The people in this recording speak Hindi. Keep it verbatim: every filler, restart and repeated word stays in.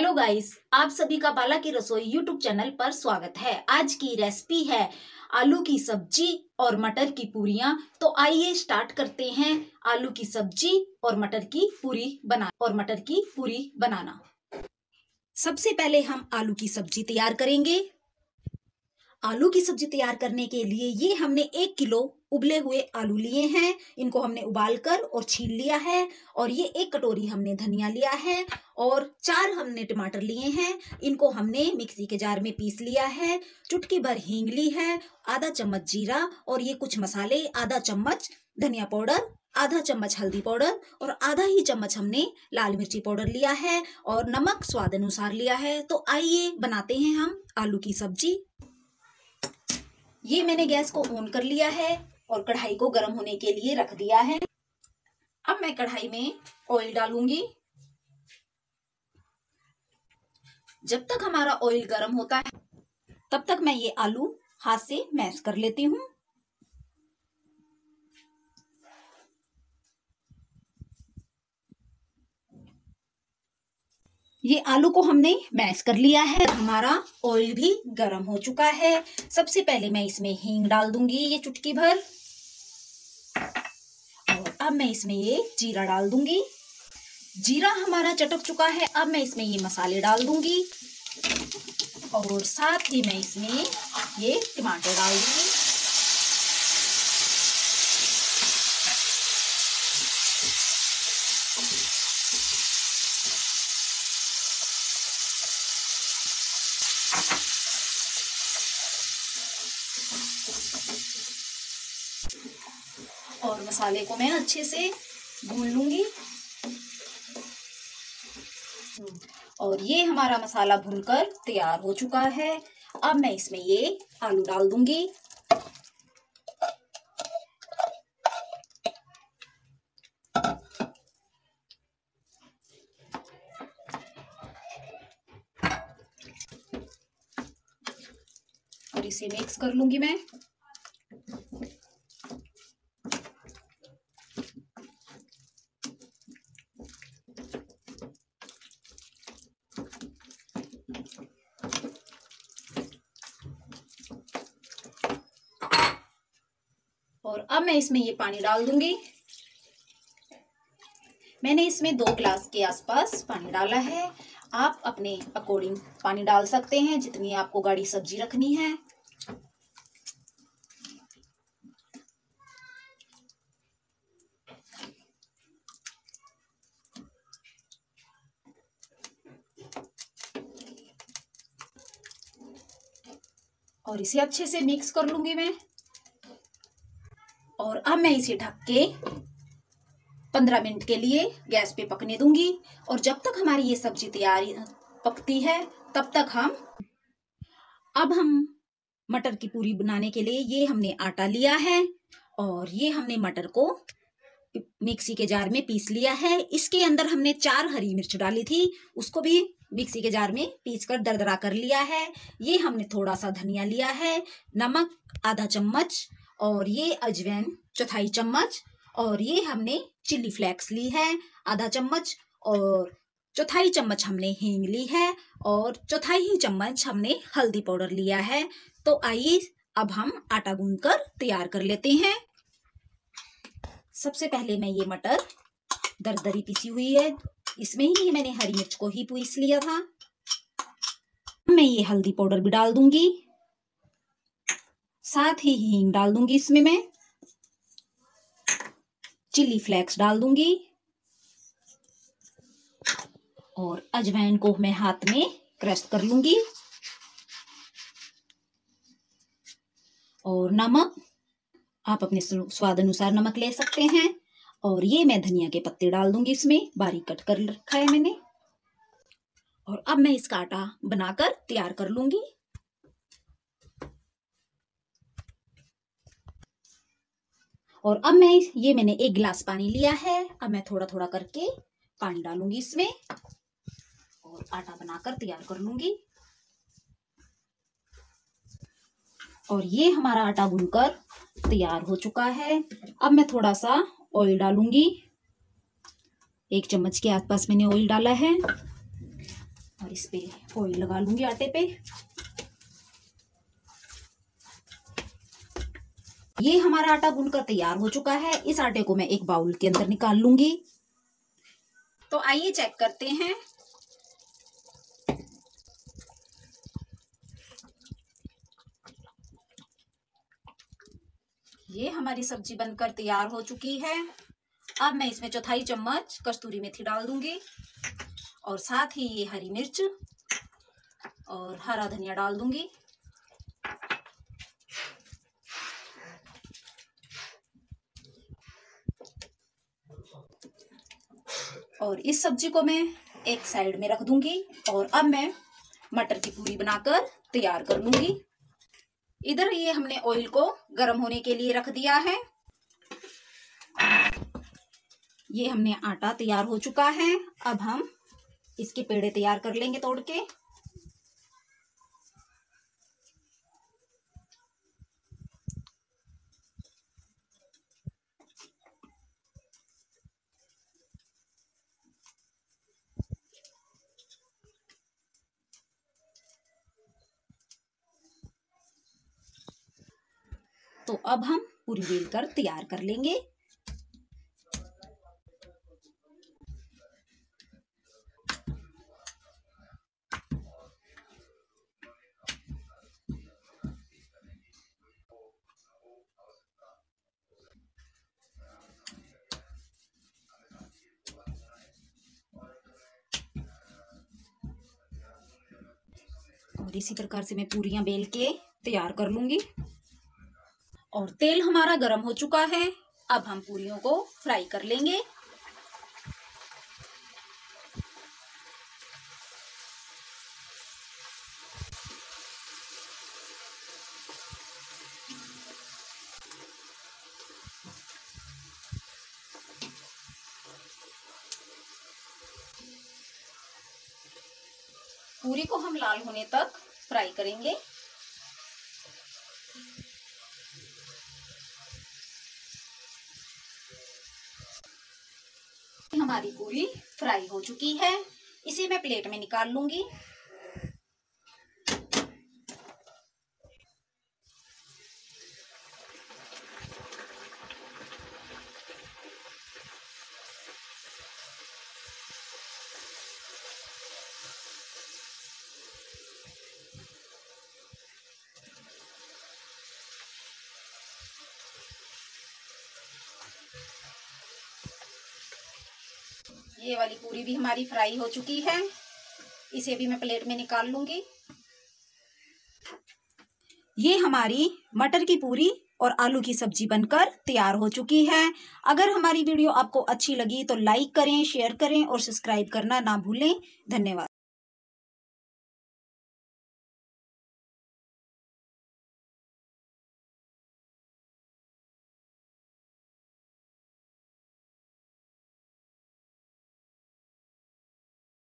हेलो गाइस, आप सभी का बाला की रसोई यूट्यूब चैनल पर स्वागत है। आज की रेसिपी है आलू की सब्जी और मटर की पूरियां। तो आइए स्टार्ट करते हैं आलू की सब्जी और मटर की पूरी बना और मटर की पूरी बनाना। सबसे पहले हम आलू की सब्जी तैयार करेंगे। आलू की सब्जी तैयार करने के लिए ये हमने एक किलो उबले हुए आलू लिए हैं। इनको हमने उबाल कर और छील लिया है। और ये एक कटोरी हमने धनिया लिया है और चार हमने टमाटर लिए हैं। इनको हमने मिक्सी के जार में पीस लिया है। चुटकी भर हींग ली है, आधा चम्मच जीरा और ये कुछ मसाले, आधा चम्मच धनिया पाउडर, आधा चम्मच हल्दी पाउडर और आधा ही चम्मच हमने लाल मिर्ची पाउडर लिया है और नमक स्वाद अनुसार लिया है। तो आइए बनाते हैं हम आलू की सब्जी। ये मैंने गैस को ऑन कर लिया है और कढ़ाई को गर्म होने के लिए रख दिया है। अब मैं कढ़ाई में ऑयल डालूंगी। जब तक हमारा ऑयल गर्म होता है तब तक मैं ये आलू हाथ से मैश कर लेती हूँ। ये आलू को हमने मैश कर लिया है। हमारा ऑयल भी गर्म हो चुका है। सबसे पहले मैं इसमें हींग डाल दूंगी, ये चुटकी भर। और अब मैं इसमें ये जीरा डाल दूंगी। जीरा हमारा चटक चुका है। अब मैं इसमें ये मसाले डाल दूंगी और साथ ही मैं इसमें ये टमाटर डाल दूंगी। और मसाले को मैं अच्छे से भून लूंगी। और ये हमारा मसाला भूनकर तैयार हो चुका है। अब मैं इसमें ये आलू डाल दूंगी। और इसे मिक्स कर लूंगी मैं। और अब मैं इसमें ये पानी डाल दूंगी। मैंने इसमें दो ग्लास के आसपास पानी डाला है। आप अपने अकॉर्डिंग पानी डाल सकते हैं, जितनी आपको गाढ़ी सब्जी रखनी है। और इसे अच्छे से मिक्स कर लूंगी मैं। और अब मैं इसे ढक के पंद्रह मिनट के लिए गैस पे पकने दूंगी। और जब तक हमारी ये सब्जी तैयार पकती है तब तक हम अब हम मटर की पूरी बनाने के लिए ये हमने आटा लिया है और ये हमने मटर को मिक्सी के जार में पीस लिया है। इसके अंदर हमने चार हरी मिर्च डाली थी, उसको भी मिक्सी के जार में पीस कर दरदरा कर लिया है। ये हमने थोड़ा सा धनिया लिया है, नमक आधा चम्मच और ये अजवाइन चौथाई चम्मच और ये हमने चिली फ्लेक्स ली है आधा चम्मच और चौथाई चम्मच हमने हींग ली है और चौथाई ही चम्मच हमने हल्दी पाउडर लिया है। तो आइए अब हम आटा गूंथकर तैयार कर लेते हैं। सबसे पहले मैं ये मटर दरदरी पिसी हुई है, इसमें ही मैंने हरी मिर्च को ही पीस लिया था। मैं ये हल्दी पाउडर भी डाल दूंगी, साथ ही हींग डाल दूंगी, इसमें मैं चिली फ्लेक्स डाल दूंगी और अजवाइन को मैं हाथ में क्रश कर लूंगी और नमक आप अपने स्वाद अनुसार नमक ले सकते हैं। और ये मैं धनिया के पत्ते डाल दूंगी, इसमें बारीक कट कर रखा है मैंने। और अब मैं इसका आटा बनाकर तैयार कर लूंगी। और अब मैं ये मैंने एक गिलास पानी लिया है। अब मैं थोड़ा थोड़ा करके पानी डालूंगी इसमें और आटा बनाकर तैयार कर लूंगी। और ये हमारा आटा गूंथकर तैयार हो चुका है। अब मैं थोड़ा सा ऑयल डालूंगी, एक चम्मच के आसपास मैंने ऑयल डाला है। और और इस पे ऑयल लगा लूंगी आटे पे। ये हमारा आटा गुनकर तैयार हो चुका है। इस आटे को मैं एक बाउल के अंदर निकाल लूंगी। तो आइए चेक करते हैं। ये हमारी सब्जी बनकर तैयार हो चुकी है। अब मैं इसमें चौथाई चम्मच कस्तूरी मेथी डाल दूंगी और साथ ही ये हरी मिर्च और हरा धनिया डाल दूंगी। और इस सब्जी को मैं एक साइड में रख दूंगी और अब मैं मटर की पूरी बनाकर तैयार कर लूंगी। इधर ये हमने ऑयल को गर्म होने के लिए रख दिया है। ये हमने आटा तैयार हो चुका है। अब हम इसके पेड़े तैयार कर लेंगे तोड़ के। तो अब हम पूरी बेल कर तैयार कर लेंगे। और इसी प्रकार से मैं पूरियां बेल के तैयार कर लूंगी। और तेल हमारा गरम हो चुका है। अब हम पूरियों को फ्राई कर लेंगे। पूरी को हम लाल होने तक फ्राई करेंगे। हमारी पूरी फ्राई हो चुकी है। इसे मैं प्लेट में निकाल लूंगी। ये वाली पूरी भी हमारी फ्राई हो चुकी है। इसे भी मैं प्लेट में निकाल लूंगी। ये हमारी मटर की पूरी और आलू की सब्जी बनकर तैयार हो चुकी है। अगर हमारी वीडियो आपको अच्छी लगी तो लाइक करें, शेयर करें और सब्सक्राइब करना ना भूलें। धन्यवाद।